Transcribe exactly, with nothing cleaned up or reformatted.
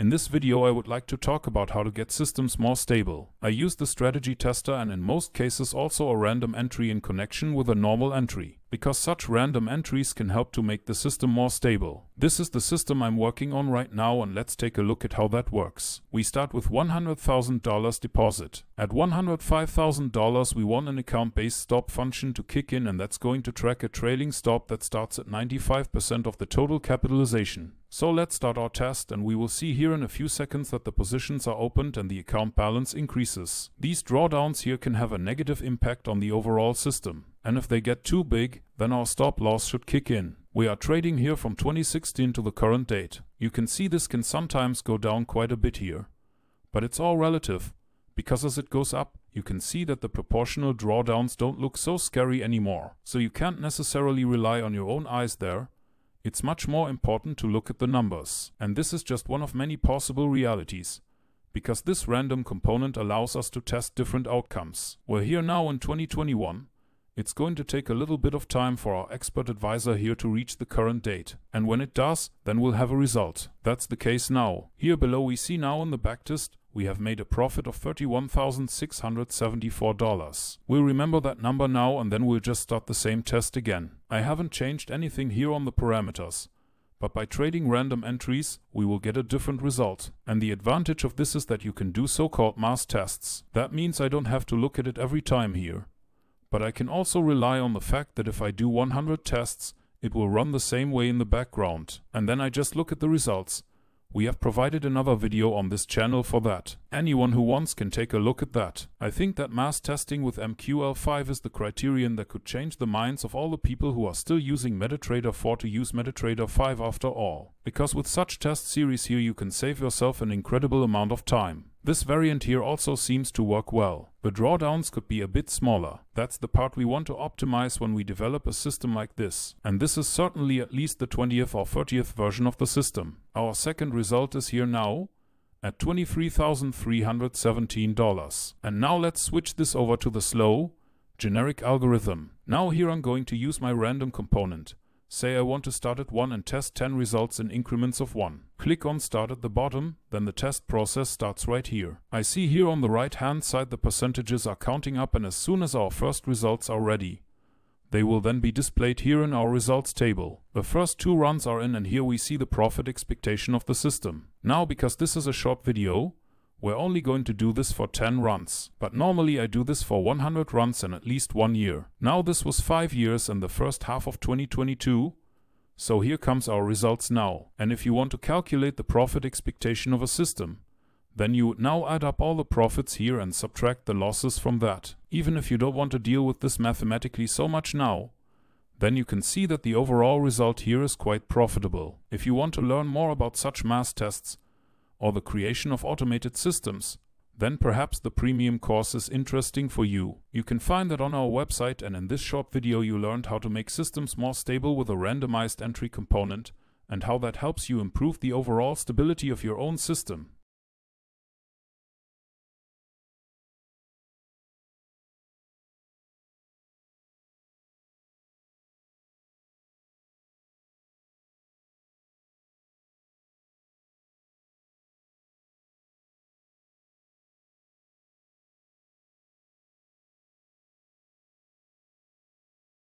In this video, I would like to talk about how to get systems more stable. I use the strategy tester and in most cases also a random entry in connection with a normal entry, because such random entries can help to make the system more stable. This is the system I'm working on right now, and let's take a look at how that works. We start with one hundred thousand dollars deposit. At one hundred five thousand dollars we want an account-based stop function to kick in, and that's going to track a trailing stop that starts at ninety-five percent of the total capitalization. So let's start our test, and we will see here in a few seconds that the positions are opened and the account balance increases. These drawdowns here can have a negative impact on the overall system, and if they get too big, then our stop loss should kick in. We are trading here from twenty sixteen to the current date. You can see this can sometimes go down quite a bit here, but it's all relative, because as it goes up, you can see that the proportional drawdowns don't look so scary anymore. So you can't necessarily rely on your own eyes there. It's much more important to look at the numbers. And this is just one of many possible realities, because this random component allows us to test different outcomes. We're here now in twenty twenty-one. It's going to take a little bit of time for our expert advisor here to reach the current date. And when it does, then we'll have a result. That's the case now. Here below we see now in the backtest, we have made a profit of thirty-one thousand six hundred seventy-four dollars. We'll remember that number now, and then we'll just start the same test again. I haven't changed anything here on the parameters, but by trading random entries, we will get a different result. And the advantage of this is that you can do so-called mass tests. That means I don't have to look at it every time here, but I can also rely on the fact that if I do one hundred tests, it will run the same way in the background. And then I just look at the results. We have provided another video on this channel for that. Anyone who wants can take a look at that. I think that mass testing with M Q L five is the criterion that could change the minds of all the people who are still using MetaTrader four to use MetaTrader five after all. Because with such test series here you can save yourself an incredible amount of time. This variant here also seems to work well. The drawdowns could be a bit smaller. That's the part we want to optimize when we develop a system like this. And this is certainly at least the twentieth or thirtieth version of the system. Our second result is here now at twenty-three thousand three hundred seventeen dollars. And now let's switch this over to the slow, generic algorithm. Now here I'm going to use my random component. Say I want to start at one and test ten results in increments of one. Click on start at the bottom, then the test process starts right here. I see here on the right hand side the percentages are counting up, and as soon as our first results are ready, they will then be displayed here in our results table. The first two runs are in, and here we see the profit expectation of the system. Now, because this is a short video, we're only going to do this for ten runs, but normally I do this for one hundred runs in at least one year. Now this was five years and the first half of twenty twenty-two, so here comes our results now. And if you want to calculate the profit expectation of a system, then you would now add up all the profits here and subtract the losses from that. Even if you don't want to deal with this mathematically so much now, then you can see that the overall result here is quite profitable. If you want to learn more about such mass tests, or the creation of automated systems, then perhaps the premium course is interesting for you. You can find that on our website, and in this short video you learned how to make systems more stable with a randomized entry component and how that helps you improve the overall stability of your own system.